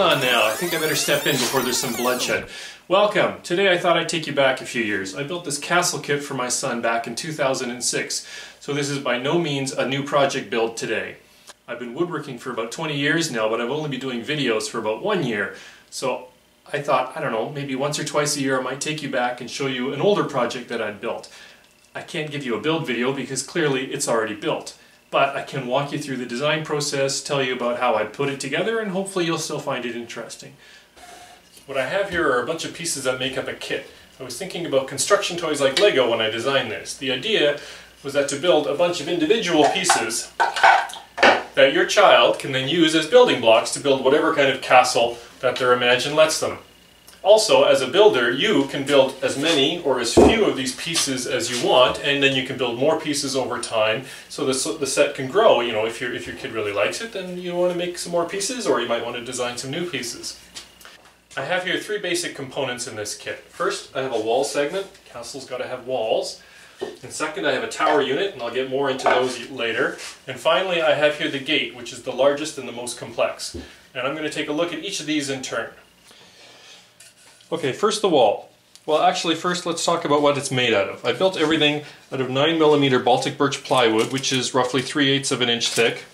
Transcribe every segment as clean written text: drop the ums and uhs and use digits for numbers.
hold on now, I think I better step in before there's some bloodshed. Welcome. Today I thought I'd take you back a few years. I built this castle kit for my son back in 2006, so this is by no means a new project build today. I've been woodworking for about 20 years now, but I've only been doing videos for about 1 year. So I thought, I don't know, maybe once or twice a year I might take you back and show you an older project that I'd built. I can't give you a build video because clearly it's already built. But I can walk you through the design process, tell you about how I put it together, and hopefully you'll still find it interesting. What I have here are a bunch of pieces that make up a kit. I was thinking about construction toys like Lego when I designed this. The idea was that to build a bunch of individual pieces that your child can then use as building blocks to build whatever kind of castle that their imagination lets them. Also, as a builder, you can build as many or as few of these pieces as you want, and then you can build more pieces over time, so the set can grow. You know, if your kid really likes it, then you want to make some more pieces, or you might want to design some new pieces. I have here three basic components in this kit. First, I have a wall segment. Castle's got to have walls. And second, I have a tower unit, and I'll get more into those later. And finally, I have here the gate, which is the largest and the most complex. And I'm going to take a look at each of these in turn. Okay, first the wall. Well, actually, first let's talk about what it's made out of. I built everything out of 9mm Baltic birch plywood, which is roughly 3/8 of an inch thick.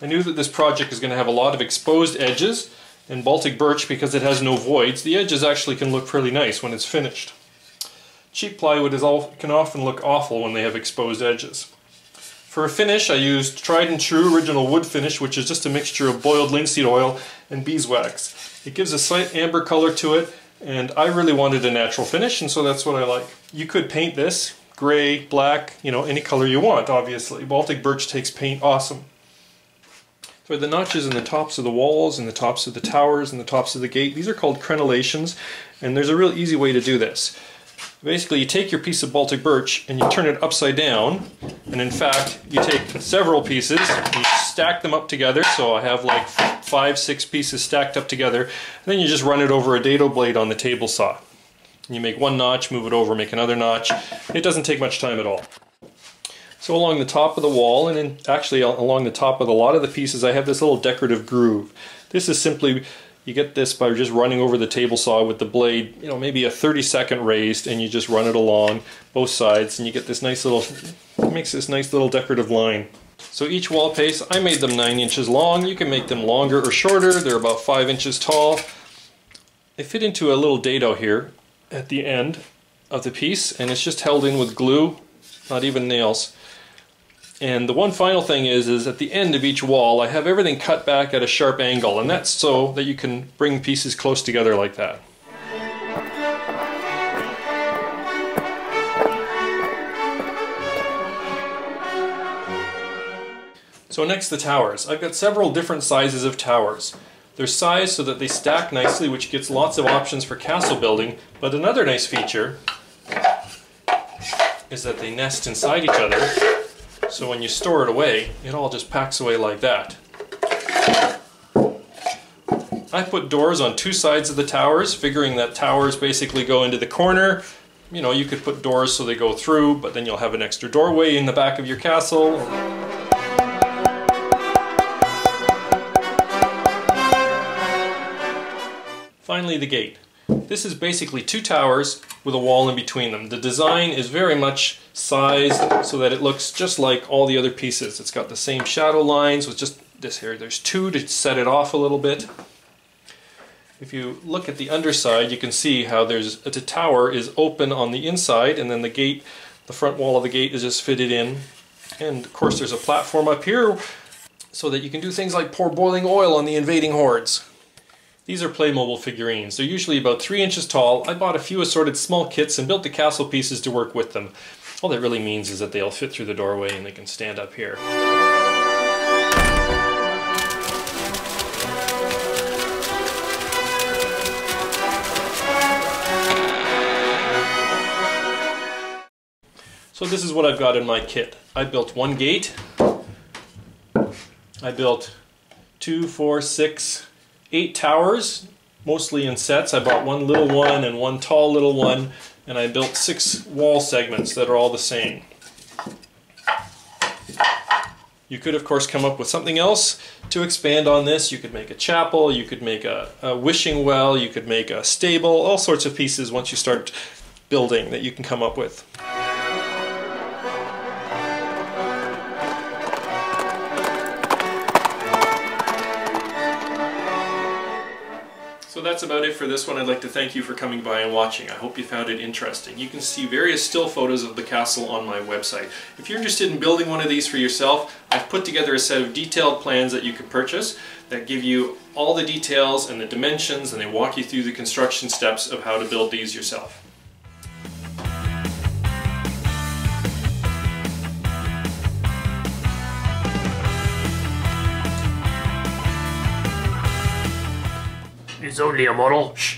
I knew that this project is going to have a lot of exposed edges, and Baltic birch, because it has no voids, the edges actually can look pretty nice when it's finished. Cheap plywood can often look awful when they have exposed edges. For a finish, I used tried and true original wood finish, which is just a mixture of boiled linseed oil and beeswax. It gives a slight amber color to it, and I really wanted a natural finish, and so that's what I like. You could paint this gray, black, you know, any color you want, obviously. Baltic birch takes paint awesome. So the notches in the tops of the walls, and the tops of the towers, and the tops of the gate, these are called crenellations, and there's a real easy way to do this. Basically, you take your piece of Baltic birch and you turn it upside down, and in fact you take several pieces and you stack them up together, so I have like 5-6 pieces stacked up together, and then you just run it over a dado blade on the table saw. You make one notch, move it over, make another notch. It doesn't take much time at all. So along the top of the wall, and then actually along the top of a lot of the pieces, I have this little decorative groove. This is simply, you get this by just running over the table saw with the blade, you know, maybe a 30-second raised, and you just run it along both sides, and you get this nice little, it makes this nice little decorative line. So each wall pace, I made them 9 inches long. You can make them longer or shorter. They're about 5 inches tall. They fit into a little dado here at the end of the piece, and it's just held in with glue, not even nails. And the one final thing is at the end of each wall, I have everything cut back at a sharp angle, and that's so that you can bring pieces close together like that. So next, the towers. I've got several different sizes of towers. They're sized so that they stack nicely, which gets lots of options for castle building, but another nice feature is that they nest inside each other. So when you store it away, it all just packs away like that. I put doors on 2 sides of the towers, figuring that towers basically go into the corner. You know, you could put doors so they go through, but then you'll have an extra doorway in the back of your castle. Finally, the gate. This is basically 2 towers with a wall in between them. The design is very much sized so that it looks just like all the other pieces. It's got the same shadow lines with just this here. There's 2 to set it off a little bit. If you look at the underside, you can see how there's the tower is open on the inside, and then the gate, the front wall of the gate, is just fitted in. And of course there's a platform up here so that you can do things like pour boiling oil on the invading hordes. These are Playmobil figurines. They're usually about 3 inches tall. I bought a few assorted small kits and built the castle pieces to work with them. All that really means is that they'll fit through the doorway and they can stand up here. So this is what I've got in my kit. I built 1 gate. I built 2, 4, 6, 8 towers, mostly in sets. I bought one little one and one tall little one, and I built 6 wall segments that are all the same. You could, of course, come up with something else to expand on this. You could make a chapel, you could make a wishing well, you could make a stable, all sorts of pieces once you start building that you can come up with. So that's about it for this one. I'd like to thank you for coming by and watching. I hope you found it interesting. You can see various still photos of the castle on my website. If you're interested in building one of these for yourself, I've put together a set of detailed plans that you can purchase that give you all the details and the dimensions, and they walk you through the construction steps of how to build these yourself. It's only a model. Shh.